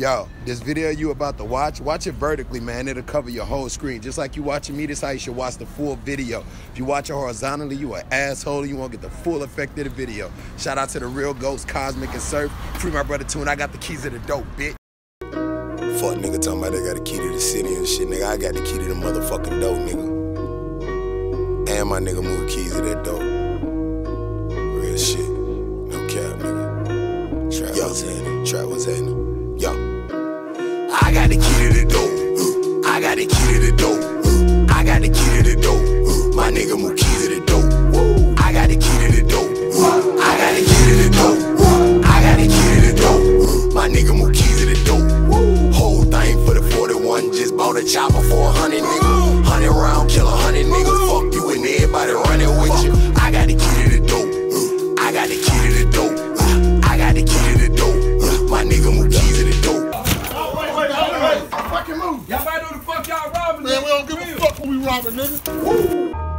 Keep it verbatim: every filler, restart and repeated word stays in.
Yo, this video you about to watch, watch it vertically, man. It'll cover your whole screen. Just like you watching me, this is how you should watch the full video. If you watch it horizontally, you an asshole. You won't get the full effect of the video. Shout out to the real goats, Cosmic and Surf. Free my brother too, and I got the keys to the dope, bitch. Fuck nigga talking about they got the key to the city and shit, nigga. I got the key to the motherfucking dope, nigga. And my nigga move keys to that dope. Real shit. No cap, nigga. Trap was happening. Trap was happening. Yo. I got the key to the dope. I got the key to the dope. I got the key to the dope. My nigga move keys to the dope. I got the key to the dope. I got the key to the dope. I got the key to the dope. My nigga move keys to the dope. Whole thing for the forty-one. Just bought a chopper for a hundred niggas. Hundred round kill a hundred niggas. Fuck you and everybody running with you. I got the key to the dope. I got the key to the dope. I got the key to the dope. My nigga move keys to the dope. All right, all right, all right. Fucking move. Y'all might know the fuck y'all robbing, nigga. Man, we don't give a fuck who we robbing, nigga. Woo.